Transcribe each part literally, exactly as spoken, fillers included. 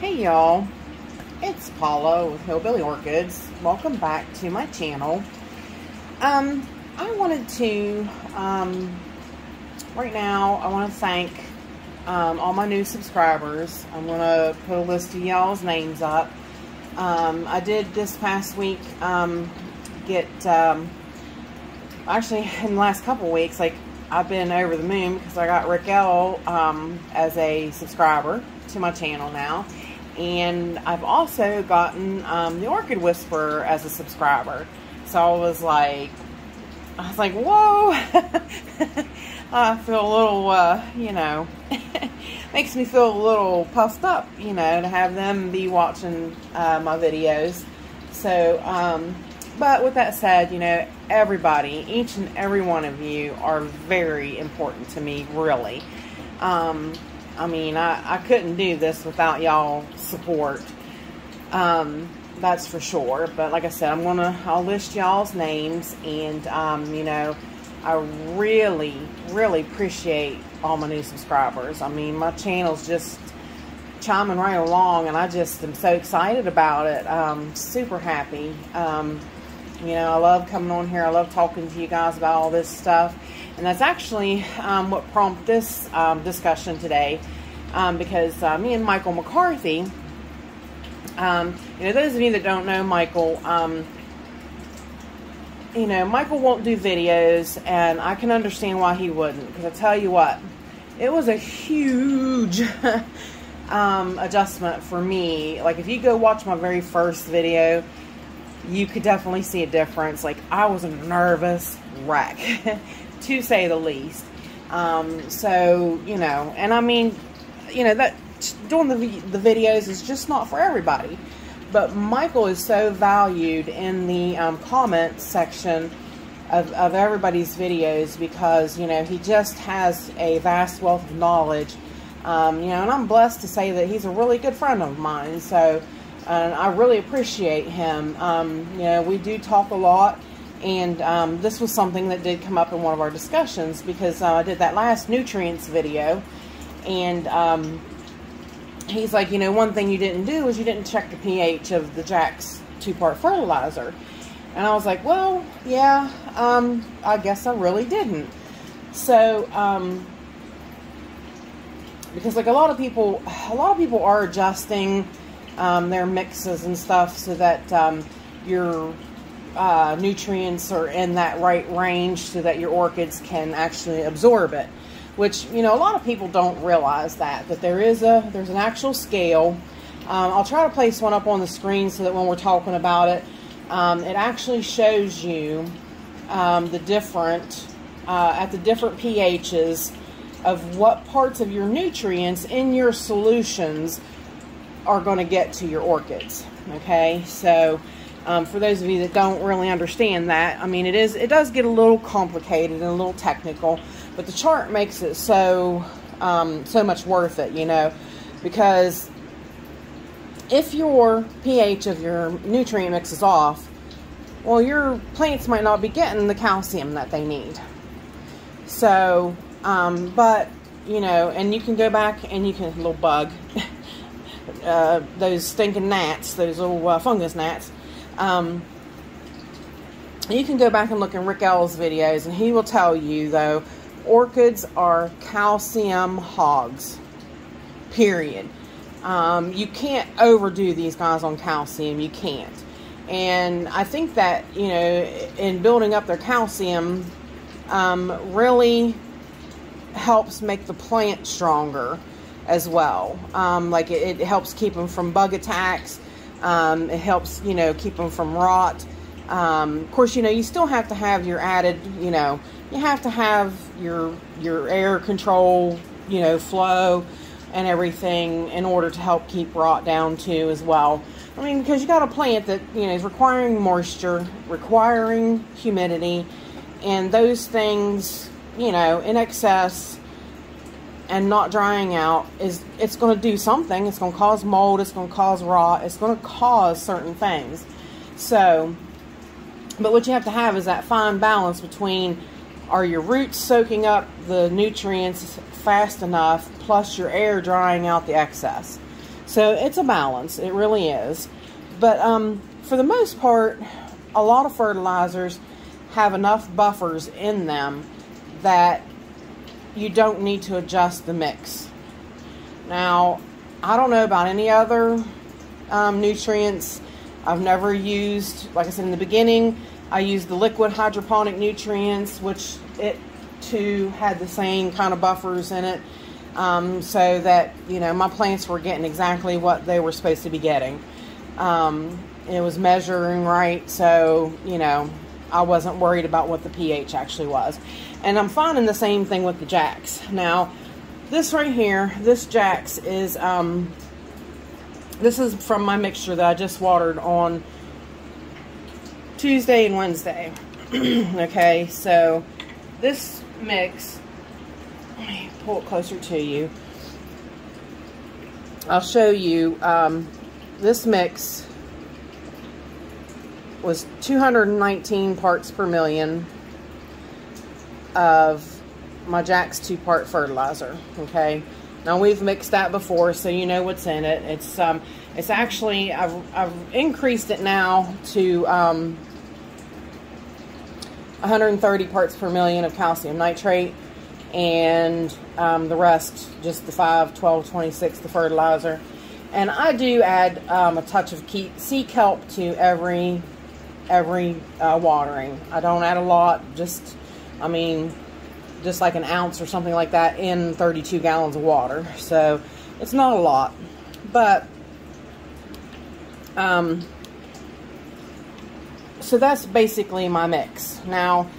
Hey y'all, it's Paula with Hillbilly Orchids. Welcome back to my channel. Um, I wanted to, um, right now, I want to thank um, all my new subscribers. I'm going to put a list of y'all's names up. Um, I did this past week um, get, um, actually in the last couple weeks, like I've been over the moon because I got Rick L um, as a subscriber to my channel now. And I've also gotten um, the Orchid Whisperer as a subscriber. So I was like, I was like, whoa. I feel a little, uh, you know, makes me feel a little puffed up, you know, to have them be watching uh, my videos. So, um, but with that said, you know, everybody, each and every one of you are very important to me, really. Um, I mean, I, I couldn't do this without y'all support. Um, that's for sure. But like I said, I'm gonna, I'll list y'all's names, and um, you know, I really, really appreciate all my new subscribers. I mean, my channel's just chiming right along, and I just am so excited about it. Um, super happy. Um, you know, I love coming on here. I love talking to you guys about all this stuff. And that's actually um, what prompted this um, discussion today, um, because uh, me and Michael McCarthy, um, you know, those of you that don't know Michael, um, you know, Michael won't do videos, and I can understand why he wouldn't, because I tell you what, it was a huge um, adjustment for me. Like, if you go watch my very first video, you could definitely see a difference. Like, I was a nervous wreck. To say the least. Um, so, you know, and I mean, you know, that doing the, the videos is just not for everybody. But Michael is so valued in the um, comment section of, of everybody's videos because, you know, he just has a vast wealth of knowledge. Um, you know, and I'm blessed to say that he's a really good friend of mine. So, and I really appreciate him. Um, you know, we do talk a lot. And um, this was something that did come up in one of our discussions because uh, I did that last nutrients video. And um, he's like, you know, one thing you didn't do is you didn't check the pH of the Jack's two part fertilizer. And I was like, well, yeah, um, I guess I really didn't. So, um, because like a lot of people, a lot of people are adjusting um, their mixes and stuff so that um, you're... Uh, nutrients are in that right range so that your orchids can actually absorb it, which, you know, a lot of people don't realize that, but there is a, there's an actual scale. Um, I'll try to place one up on the screen so that when we're talking about it, um, it actually shows you um, the different, uh, at the different pHs of what parts of your nutrients in your solutions are going to get to your orchids. Okay, so Um, for those of you that don't really understand that, I mean, it is, it does get a little complicated and a little technical, but the chart makes it so, um, so much worth it, you know, because if your pH of your nutrient mix is off, well, your plants might not be getting the calcium that they need. So, um, but, you know, and you can go back and you can, little bug, uh, those stinking gnats, those little uh, fungus gnats. Um, you can go back and look in Rick L's videos, and he will tell you, though, orchids are calcium hogs, period. Um, you can't overdo these guys on calcium. You can't. And I think that, you know, in building up their calcium, um, really helps make the plant stronger as well. Um, like, it, it helps keep them from bug attacks. Um, it helps, you know, keep them from rot. Um, of course, you know, you still have to have your added, you know, you have to have your, your air control, you know, flow and everything in order to help keep rot down too as well. I mean, because you got a plant that, you know, is requiring moisture, requiring humidity, and those things, you know, in excess and not drying out, is it's going to do something. It's going to cause mold. It's going to cause rot. It's going to cause certain things. So, but what you have to have is that fine balance between, are your roots soaking up the nutrients fast enough, plus your air drying out the excess. So it's a balance. It really is. But um, for the most part, a lot of fertilizers have enough buffers in them that you don't need to adjust the mix. Now, I don't know about any other um, nutrients. I've never used, like I said in the beginning, I used the liquid hydroponic nutrients, which it too had the same kind of buffers in it, um, so that, you know, my plants were getting exactly what they were supposed to be getting. Um, it was measuring right, so, you know, I wasn't worried about what the pH actually was. And I'm finding the same thing with the Jack's. Now, this right here, this Jack's is, um, this is from my mixture that I just watered on Tuesday and Wednesday. Okay, so this mix, let me pull it closer to you. I'll show you, um, this mix was two hundred nineteen parts per million of my Jack's two part fertilizer. Okay, now we've mixed that before, so you know what's in it. It's um, it's actually I've I've increased it now to um, one hundred thirty parts per million of calcium nitrate, and um, the rest just the five, twelve, twenty-six, the fertilizer. And I do add um, a touch of sea kelp to every every uh, watering. I don't add a lot, just I mean, just like an ounce or something like that in thirty-two gallons of water. So it's not a lot, but um, so that's basically my mix. Now,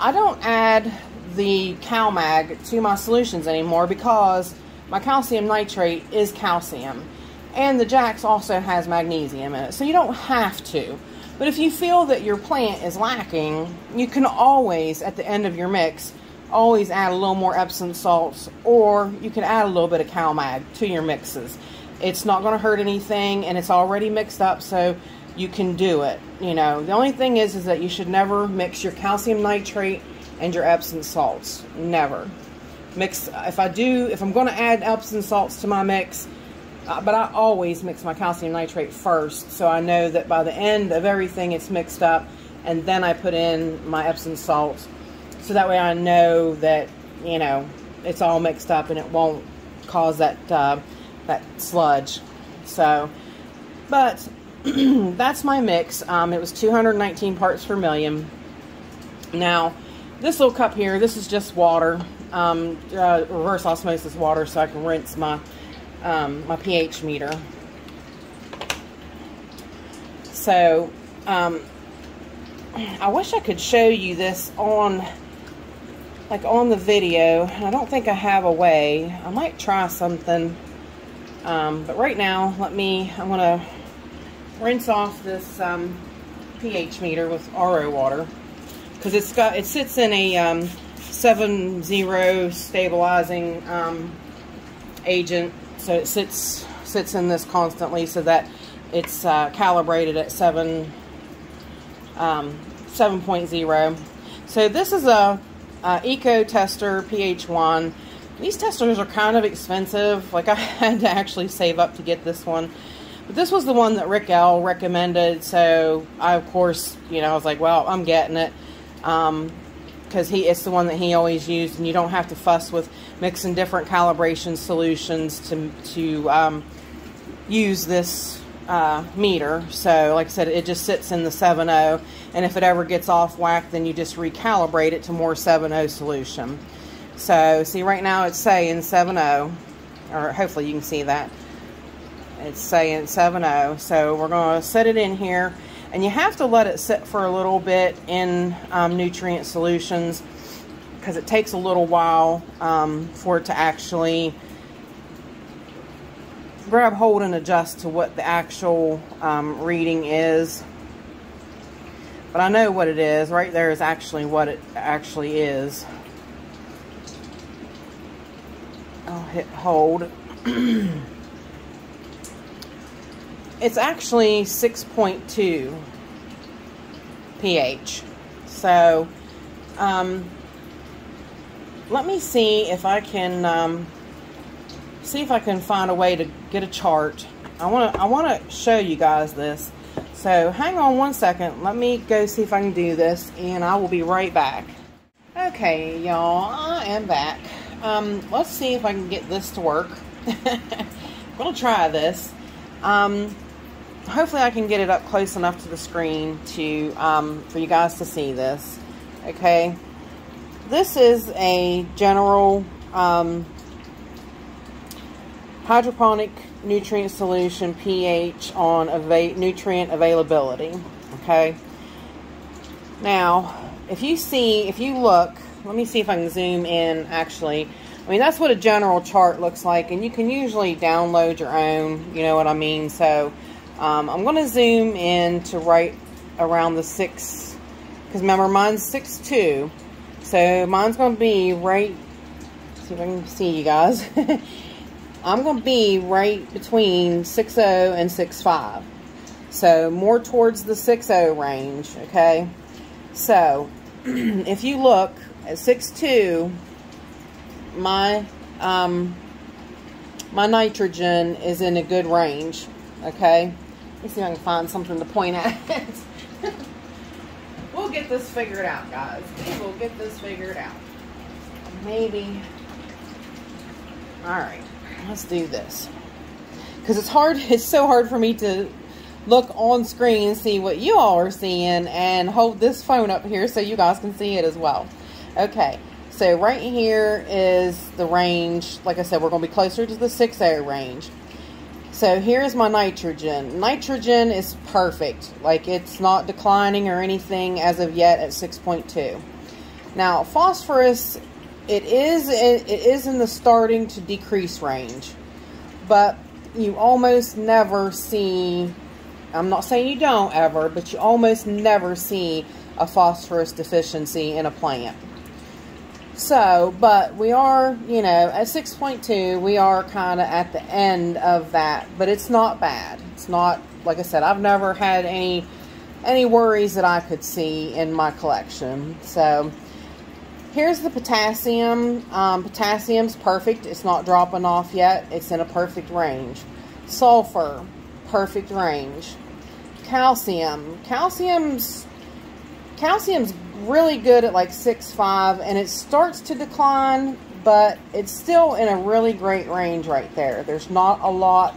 I don't add the CalMag to my solutions anymore because my calcium nitrate is calcium. And the Jack's also has magnesium in it, so you don't have to. But if you feel that your plant is lacking, you can always, at the end of your mix, always add a little more Epsom salts, or you can add a little bit of CalMag to your mixes. It's not going to hurt anything, and it's already mixed up, so you can do it. You know, the only thing is, is that you should never mix your calcium nitrate and your Epsom salts. Never mix. If I do, if I'm going to add Epsom salts to my mix. But I always mix my calcium nitrate first, so I know that by the end of everything it's mixed up, and then I put in my Epsom salts, so that way I know that, you know, it's all mixed up and it won't cause that uh, that sludge. So, but that's my mix. Um, it was two hundred nineteen parts per million. Now, this little cup here, this is just water, um, uh, reverse osmosis water, so I can rinse my. Um, my pH meter. So um, I wish I could show you this on like on the video. I don't think I have a way. I might try something, um, but right now let me I'm gonna rinse off this um, pH meter with R O water, because it's got it sits in a um, seven zero stabilizing um, agent. So it sits sits in this constantly, so that it's uh, calibrated at seven um, seven point zero. So this is a, a Eco Tester pH one. These testers are kind of expensive. Like I had to actually save up to get this one, but this was the one that Rick L recommended. So I, of course, you know, I was like, well, I'm getting it. Um, because he it's the one that he always used, and you don't have to fuss with mixing different calibration solutions to to um, use this uh, meter. So like I said, it just sits in the seven zero, and if it ever gets off whack, then you just recalibrate it to more seven zero solution. So see, right now it's saying seven zero, or hopefully you can see that it's saying seven zero. So we're going to set it in here. And you have to let it sit for a little bit in um, nutrient solutions, because it takes a little while um, for it to actually grab hold and adjust to what the actual um, reading is. But I know what it is. Right there is actually what it actually is. I'll hit hold. It's actually six point two pH. So, um, let me see if I can um, see if I can find a way to get a chart. I want to I want to show you guys this. So hang on one second. Let me go see if I can do this, and I will be right back. Okay, y'all, I am back. Um, let's see if I can get this to work. I'm gonna try this. Um, hopefully I can get it up close enough to the screen to um, for you guys to see this. Okay, this is a general um, hydroponic nutrient solution pH on ava nutrient availability. Okay, now if you see, if you look, let me see if I can zoom in. Actually, I mean, that's what a general chart looks like, and you can usually download your own, you know what I mean? So um, I'm going to zoom in to right around the six, because remember, mine's six two, so mine's going to be right, see if I can see you guys, I'm going to be right between six oh and six five, so more towards the six oh range, okay? So if you look at six two, my um my nitrogen is in a good range. Okay, let me see if I can find something to point at. We'll get this figured out, guys. We will get this figured out. Maybe. All right, let's do this, because it's hard, it's so hard for me to look on screen and see what you all are seeing, and hold this phone up here so you guys can see it as well. Okay, so right here is the range. Like I said, we're going to be closer to the six oh range. So here's my nitrogen. Nitrogen is perfect. Like, it's not declining or anything as of yet at six point two. Now, phosphorus, it is, it, it is in the starting to decrease range. But you almost never see, I'm not saying you don't ever, but you almost never see a phosphorus deficiency in a plant. So, but we are, you know, at six point two, we are kind of at the end of that, but it's not bad. It's not, like I said, I've never had any, any worries that I could see in my collection. So here's the potassium. Um, potassium's perfect. It's not dropping off yet. It's in a perfect range. Sulfur, perfect range. Calcium, calcium's, calcium's really good at like six five, and it starts to decline, but it's still in a really great range right there. There's not a lot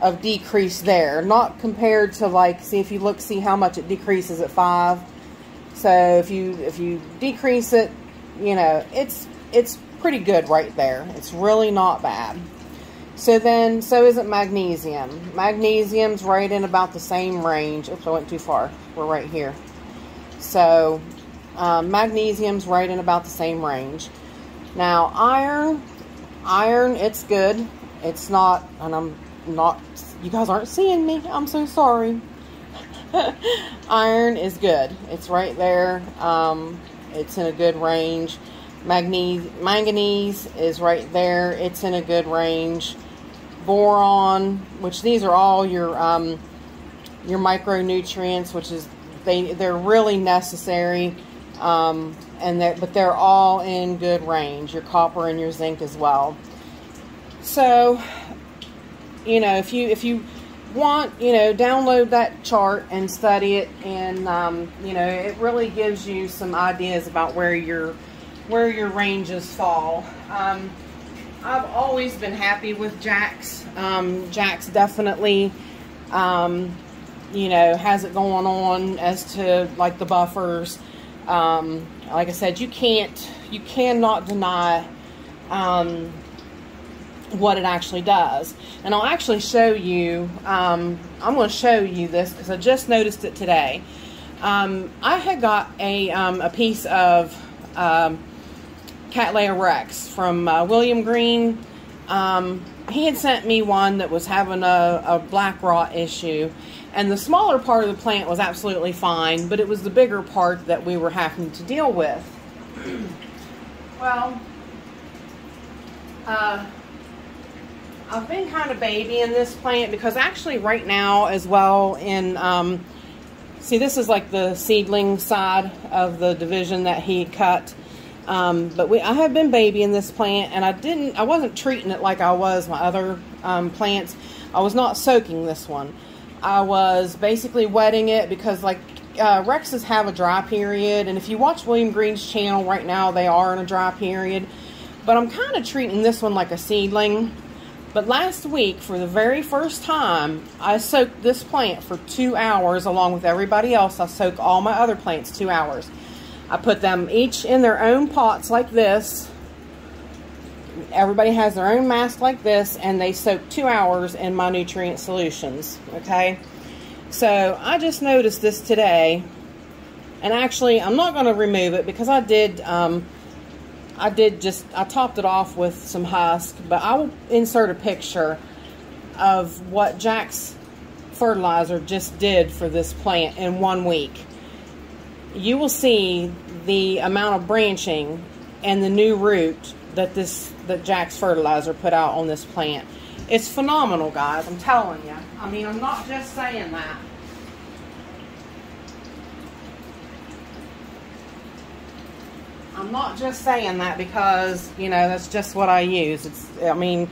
of decrease there, not compared to, like, see if you look, see how much it decreases at five. So if you if you decrease it, you know, it's it's pretty good right there. It's really not bad. So then, so isn't magnesium. Magnesium's right in about the same range. Oops, I went too far. We're right here. So, um, magnesium's right in about the same range. Now, iron, iron, it's good. It's not, and I'm not, you guys aren't seeing me. I'm so sorry. Iron is good. It's right there. Um, it's in a good range. Magne- manganese is right there. It's in a good range. Boron, which these are all your, um, your micronutrients, which is, They, they're really necessary, um, and that, but they're all in good range, your copper and your zinc as well. So, you know, if you, if you want, you know, download that chart and study it, and, um, you know, it really gives you some ideas about where your, where your ranges fall. Um, I've always been happy with Jack's. Um, Jack's definitely, um, you know, has it going on as to, like, the buffers. Um, like I said, you can't, you cannot deny um, what it actually does. And I'll actually show you, um, I'm going to show you this because I just noticed it today. Um, I had got a, um, a piece of um, Cattleya Rex from uh, William Green. Um, he had sent me one that was having a, a black rot issue. And the smaller part of the plant was absolutely fine, but it was the bigger part that we were having to deal with. Well, uh, I've been kind of babying this plant, because actually right now as well in, um, see, this is like the seedling side of the division that he cut. Um, but we, I have been babying this plant, and I didn't, I wasn't treating it like I was my other um, plants. I was not soaking this one. I was basically wetting it because, like, uh, Rexes have a dry period, and if you watch William Green's channel right now, they are in a dry period. But I'm kind of treating this one like a seedling. But last week, for the very first time, I soaked this plant for two hours along with everybody else. I soak all my other plants two hours. I put them each in their own pots like this. Everybody has their own mask like this, and they soak two hours in my nutrient solutions, okay? So I just noticed this today, and actually I'm not going to remove it because I did, um, I did just, I topped it off with some husk, but I will insert a picture of what Jack's fertilizer just did for this plant in one week. You will see the amount of branching and the new root that this that Jack's fertilizer put out on this plant. It's phenomenal, guys. I'm telling you. I mean, I'm not just saying that. I'm not just saying that because, you know, that's just what I use. It's, I mean,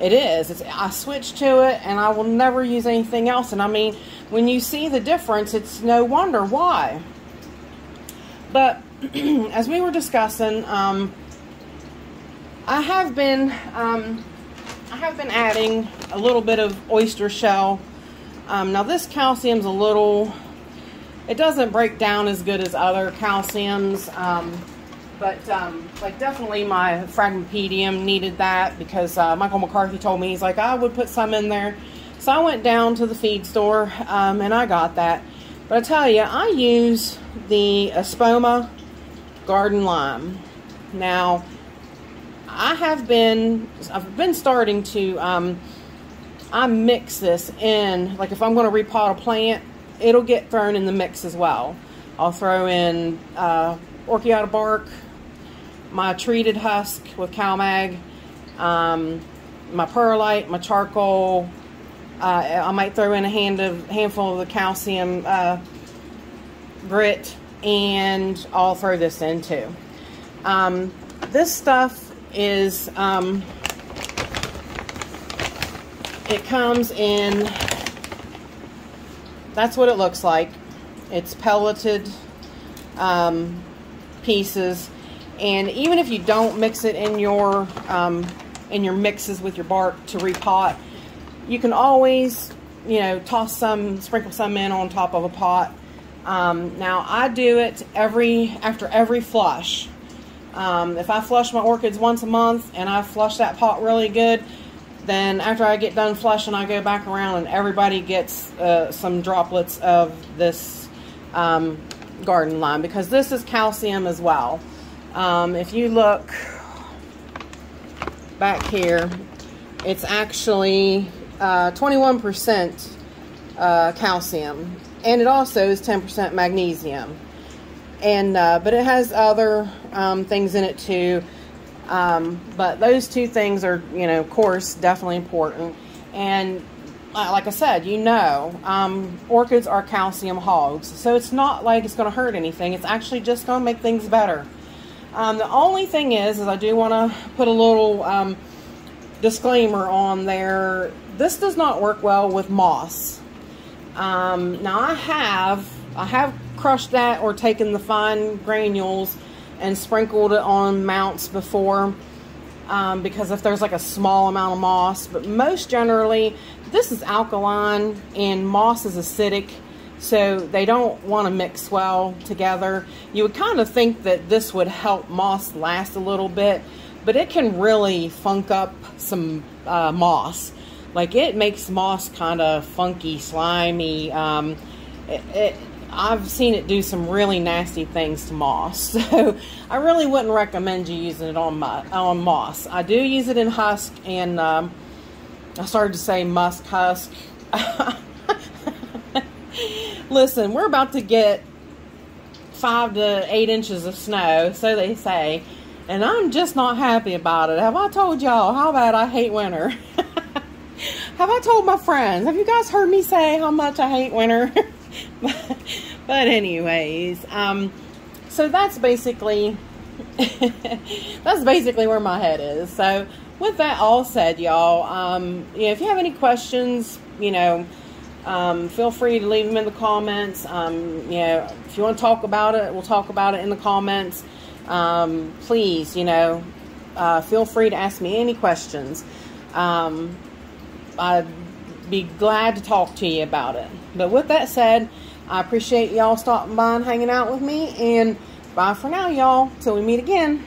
it is. It's, I switched to it, and I will never use anything else. And I mean, when you see the difference, it's no wonder why. But as we were discussing, um, I have been um, I have been adding a little bit of oyster shell. Um, now this calcium's a little, it doesn't break down as good as other calciums, um, but um, like definitely my Phragmipedium needed that because uh, Michael McCarthy told me, he's like, I would put some in there. So I went down to the feed store um, and I got that. But I tell you, I use the Espoma Garden Lime. Now, I have been, I've been starting to, um, I mix this in, like if I'm going to repot a plant, it'll get thrown in the mix as well. I'll throw in uh, orchiata bark, my treated husk with cow mag, um, my perlite, my charcoal. Uh, I might throw in a hand of, handful of the calcium uh, grit, and I'll throw this in too. Um, this stuff is, um, it comes in, that's what it looks like. It's pelleted um, pieces, and even if you don't mix it in your, um, in your mixes with your bark to repot, you can always, you know, toss some, sprinkle some in on top of a pot. Um, now, I do it every, after every flush. Um, if I flush my orchids once a month and I flush that pot really good, then after I get done flushing, I go back around and everybody gets uh, some droplets of this um, garden lime, because this is calcium as well. Um, if you look back here, it's actually Uh, twenty-one percent uh, calcium, and it also is ten percent magnesium, and uh, but it has other um, things in it too, um, but those two things are, you know, of course, definitely important. And uh, like I said, you know, um, orchids are calcium hogs, so it's not like it's going to hurt anything. It's actually just going to make things better. Um, the only thing is, is I do want to put a little um, disclaimer on there. This does not work well with moss. Um, now I have, I have crushed that or taken the fine granules and sprinkled it on mounts before, um, because if there's like a small amount of moss, but most generally this is alkaline and moss is acidic, so they don't want to mix well together. You would kind of think that this would help moss last a little bit, but it can really funk up some uh, moss. Like, it makes moss kind of funky, slimy. Um, it, it, I've seen it do some really nasty things to moss. So I really wouldn't recommend you using it on, my, on moss. I do use it in husk, and um, I started to say musk husk. Listen, we're about to get five to eight inches of snow, so they say, and I'm just not happy about it. Have I told y'all how bad I hate winter? Have I told my friends? Have you guys heard me say how much I hate winter? but, but anyways, um, so that's basically That's basically where my head is. So with that all said, y'all, um, you know, if you have any questions, you know, um, feel free to leave them in the comments. Um, you know, if you want to talk about it, we'll talk about it in the comments. Um, please, you know, uh, feel free to ask me any questions. Um, I'd be glad to talk to you about it. But with that said, I appreciate y'all stopping by and hanging out with me, and bye for now, y'all, till we meet again.